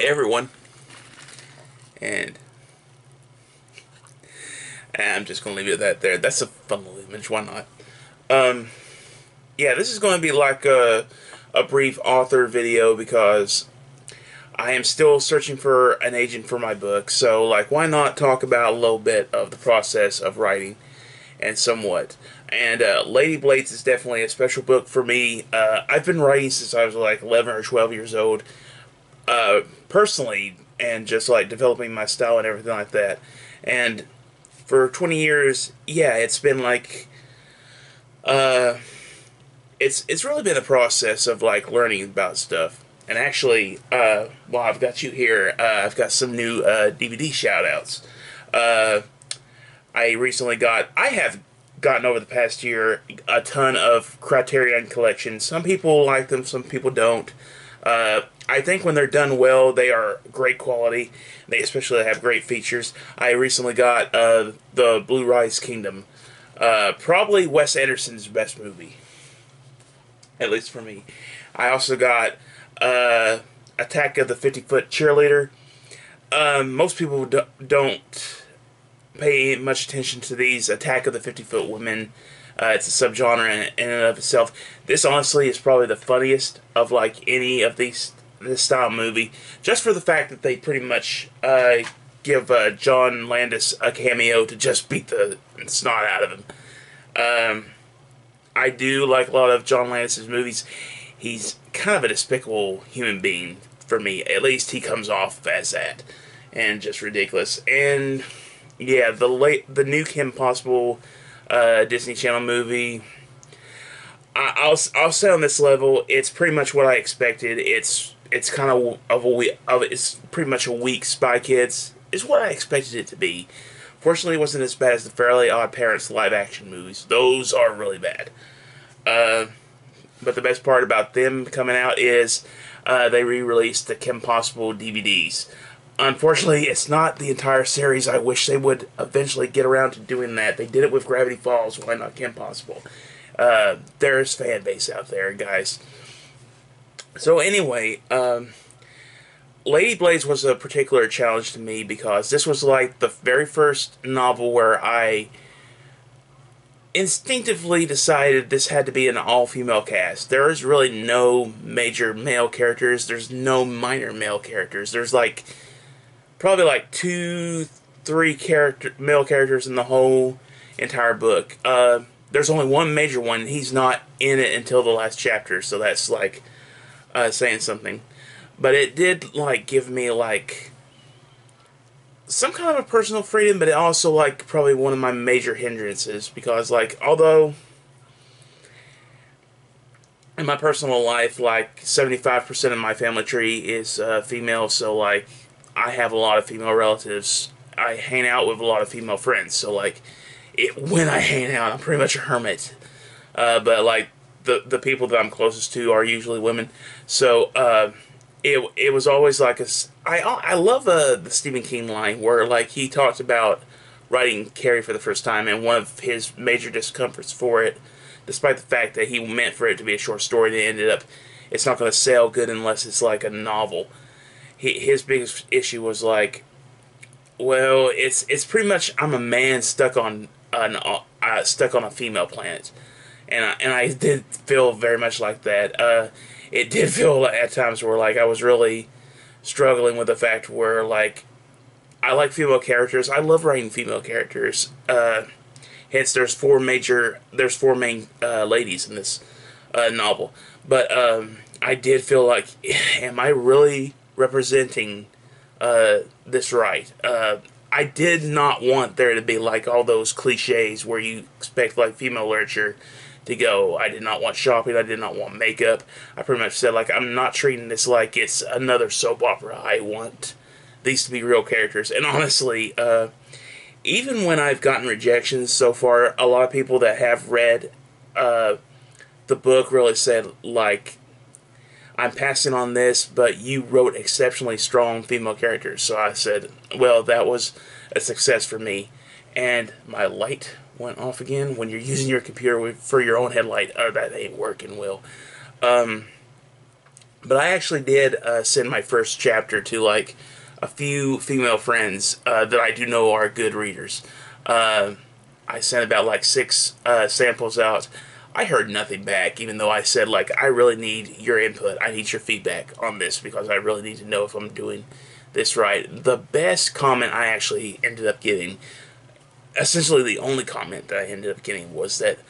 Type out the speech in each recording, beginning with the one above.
everyone. And I'm just going to leave it at that there. That's a fun little image. Why not? Yeah, this is going to be like a brief author video because I am still searching for an agent for my book. So, like, why not talk about a little bit of the process of writing and somewhat. And Lady Blades is definitely a special book for me. I've been writing since I was like 11 or 12 years old. Personally, and just like developing my style and everything like that. And for 20 years, yeah, it's been like it's really been a process of like learning about stuff. And actually, while I've got you here, I've got some new DVD shout-outs. I recently got, I have gotten over the past year a ton of Criterion collections. Some people like them, some people don't. I think when they're done well, they are great quality. They especially have great features. I recently got The Blue Rise Kingdom. Probably Wes Anderson's best movie. At least for me. I also got Attack of the 50 Foot Cheerleader. Most people don't pay much attention to these. Attack of the 50 Foot Women. It's a subgenre in and of itself. This honestly is probably the funniest of like any of these this style movie, just for the fact that they pretty much give John Landis a cameo to just beat the snot out of him. I do like a lot of John Landis' movies. He's kind of a despicable human being for me. At least he comes off as that, and just ridiculous. And yeah, the new Kim Possible Disney Channel movie. I'll say on this level, it's pretty much what I expected. It's kind of it's pretty much a weak Spy Kids. It's what I expected it to be. Fortunately, it wasn't as bad as the Fairly Odd Parents live action movies. Those are really bad. But the best part about them coming out is they re-released the Kim Possible DVDs. Unfortunately, it's not the entire series. I wish they would eventually get around to doing that. They did it with Gravity Falls. Why not Kim Possible? There's fan base out there, guys. So anyway, Lady Blades was a particular challenge to me because this was like the very first novel where I instinctively decided this had to be an all-female cast. There is really no major male characters. There's no minor male characters. There's like probably like 2-3 male characters in the whole entire book. There's only one major one. He's not in it until the last chapter, so that's like saying something. But it did like give me like some kind of a personal freedom, but it also like probably one of my major hindrances because like although in my personal life like 75% of my family tree is female, so like I have a lot of female relatives. I hang out with a lot of female friends, so like when I hang out, I'm pretty much a hermit. But like the people that I'm closest to are usually women. So it was always like I love the Stephen King line where like he talked about writing Carrie for the first time and one of his major discomforts for it, despite the fact that he meant for it to be a short story, and it ended up it's not going to sell good unless it's like a novel. His biggest issue was like, well, it's pretty much I'm a man stuck on a female planet, and I did feel very much like that. It did feel like, at times where like I was really struggling with the fact where like I like female characters. I love writing female characters. Hence, there's four main ladies in this novel. But I did feel like, am I really representing this right? I did not want there to be like all those cliches where you expect like female literature to go. I did not want shopping. I did not want makeup. I pretty much said like I'm not treating this like it's another soap opera. I want these to be real characters. And honestly, even when I've gotten rejections so far, a lot of people that have read the book really said like, I'm passing on this, but you wrote exceptionally strong female characters. So I said, well, that was a success for me. And my light went off again. When you're using your computer for your own headlight, oh, that ain't working well. But I actually did send my first chapter to like a few female friends that I do know are good readers. I sent about like 6 samples out. I heard nothing back, even though I said like, I really need your input. I need your feedback on this because I really need to know if I'm doing this right. The best comment I actually ended up getting, essentially the only comment that I ended up getting, was that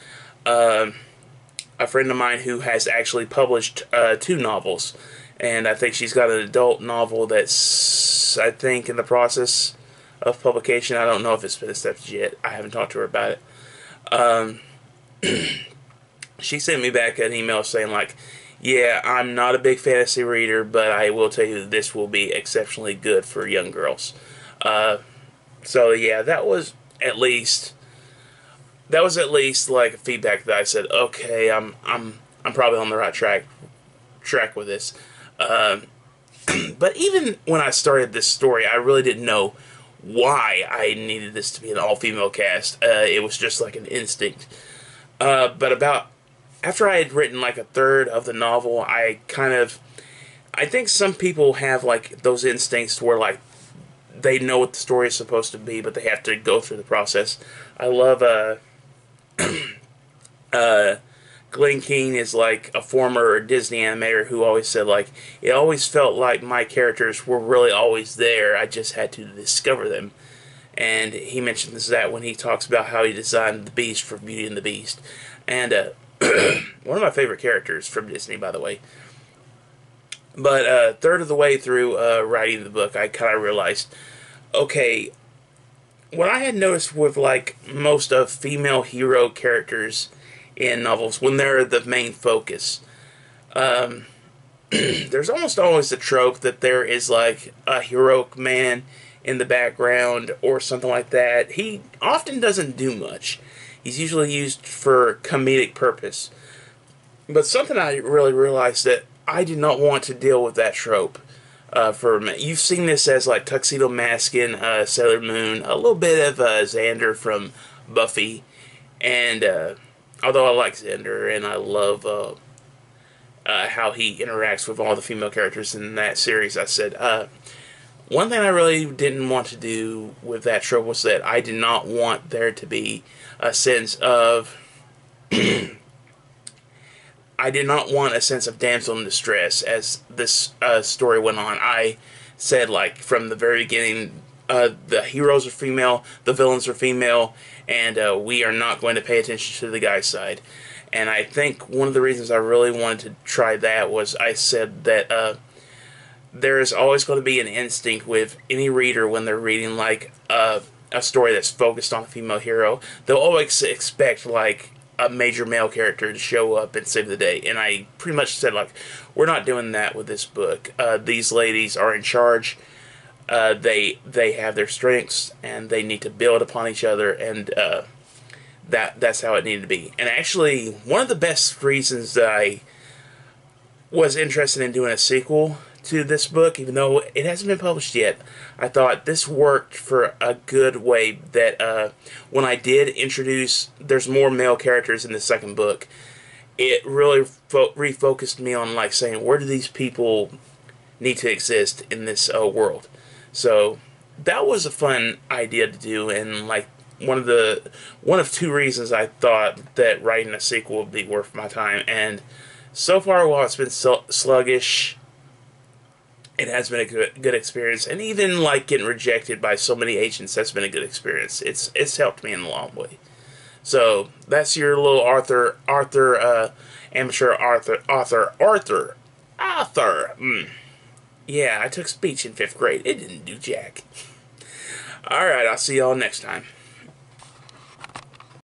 a friend of mine who has actually published 2 novels, and I think she's got an adult novel that's, I think, in the process of publication. I don't know if it's been accepted yet. I haven't talked to her about it. She sent me back an email saying like, yeah, I'm not a big fantasy reader, but I will tell you that this will be exceptionally good for young girls. So yeah, that was at least like feedback that I said, okay, I'm probably on the right track with this. But even when I started this story, I really didn't know why I needed this to be an all-female cast. It was just like an instinct. But after I had written like a third of the novel, I think some people have like those instincts where like they know what the story is supposed to be, but they have to go through the process. I love Glenn Keane is like a former Disney animator who always said like, it always felt like my characters were really always there, I just had to discover them. And he mentions that when he talks about how he designed the Beast for Beauty and the Beast. And one of my favorite characters from Disney, by the way. But a third of the way through writing the book, I kind of realized, okay, what I had noticed with like most of female hero characters in novels, when they're the main focus, there's almost always the trope that there is like a heroic man in the background or something like that. He often doesn't do much. He's usually used for comedic purpose. But something I really realized that I did not want to deal with that trope for a minute. You've seen this as like Tuxedo Mask in Sailor Moon, a little bit of Xander from Buffy, and although I like Xander and I love how he interacts with all the female characters in that series, I said, one thing I really didn't want to do with that trope was that I did not want there to be a sense of I did not want a sense of damsel in distress as this story went on. I said, like, from the very beginning, the heroes are female, the villains are female, and we are not going to pay attention to the guy's side. And I think one of the reasons I really wanted to try that was I said that there is always going to be an instinct with any reader when they're reading, like, a story that's focused on a female hero. They'll always expect, like, a major male character to show up and save the day, and I pretty much said, like, we're not doing that with this book. These ladies are in charge, they have their strengths, and they need to build upon each other, and that's how it needed to be. And actually, one of the best reasons that I was interested in doing a sequel to this book, even though it hasn't been published yet, I thought this worked for a good way that when I did introduce, there's more male characters in the second book, it really refocused me on like saying, where do these people need to exist in this world? So that was a fun idea to do, and like one of 2 reasons I thought that writing a sequel would be worth my time. And so far, while it's been sluggish, it has been a good experience, and even like getting rejected by so many agents, that's been a good experience. It's helped me in a long way. So that's your little amateur author. Yeah, I took speech in 5th grade. It didn't do jack. All right, I'll see y'all next time.